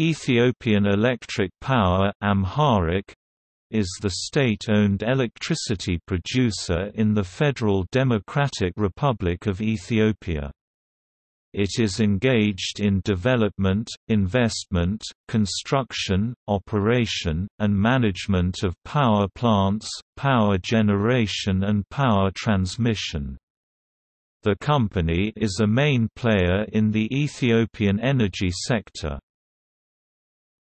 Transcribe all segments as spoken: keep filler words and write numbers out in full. Ethiopian Electric Power (Amharic) is the state-owned electricity producer in the Federal Democratic Republic of Ethiopia. It is engaged in development, investment, construction, operation, and management of power plants, power generation and power transmission. The company is a main player in the Ethiopian energy sector.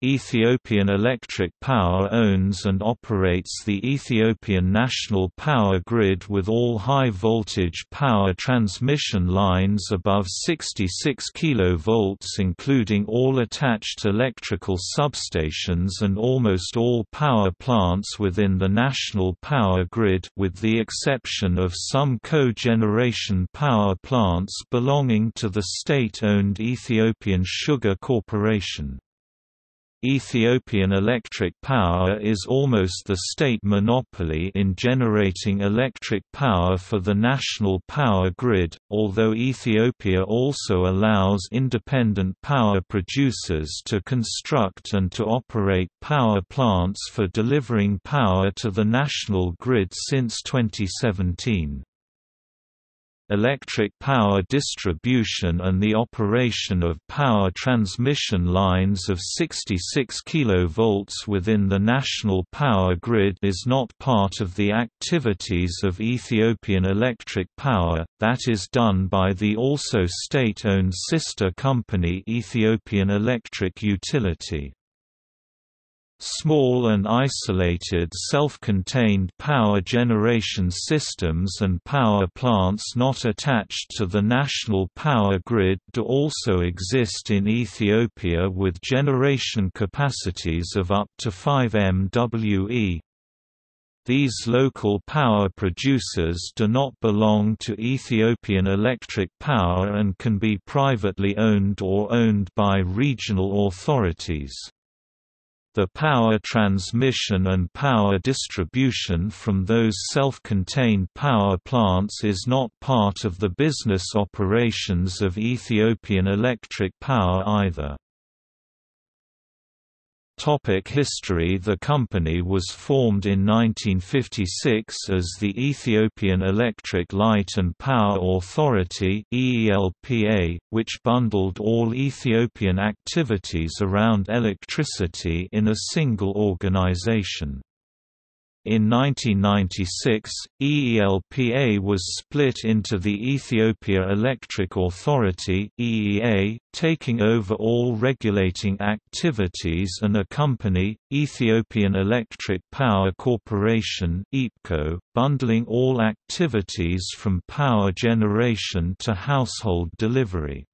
Ethiopian Electric Power owns and operates the Ethiopian national power grid with all high-voltage power transmission lines above sixty-six kilovolts, including all attached electrical substations and almost all power plants within the national power grid, with the exception of some cogeneration power plants belonging to the state-owned Ethiopian Sugar Corporation. Ethiopian Electric Power is almost the state monopoly in generating electric power for the national power grid, although Ethiopia also allows independent power producers to construct and to operate power plants for delivering power to the national grid since twenty seventeen. Electric power distribution and the operation of power transmission lines of sixty-six kilovolts within the national power grid is not part of the activities of Ethiopian Electric Power, that is done by the also state-owned sister company Ethiopian Electric Utility. Small and isolated self-contained power generation systems and power plants not attached to the national power grid do also exist in Ethiopia, with generation capacities of up to five megawatts. These local power producers do not belong to Ethiopian Electric Power and can be privately owned or owned by regional authorities. The power transmission and power distribution from those self-contained power plants is not part of the business operations of Ethiopian Electric Power either. Topic history. The company was formed in nineteen fifty-six as the Ethiopian Electric Light and Power Authority (E E L P A), which bundled all Ethiopian activities around electricity in a single organization. In nineteen ninety-six, E E L P A was split into the Ethiopia Electric Authority (E E A), taking over all regulating activities, and a company, Ethiopian Electric Power Corporation (E P C O), bundling all activities from power generation to household delivery.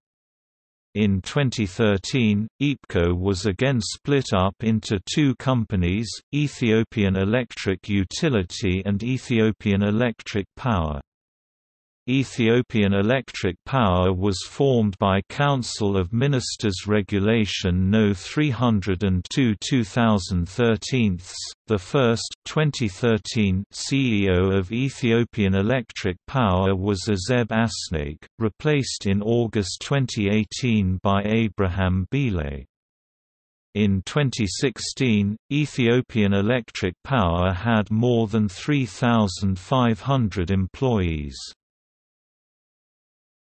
In twenty thirteen, E P C O was again split up into two companies, Ethiopian Electric Utility and Ethiopian Electric Power. Ethiopian Electric Power was formed by Council of Ministers Regulation number three hundred two dash two thousand thirteen, the first twenty thirteen C E O of Ethiopian Electric Power was Azeb Asnake, replaced in August twenty eighteen by Abraham Bile. In twenty sixteen, Ethiopian Electric Power had more than three thousand five hundred employees.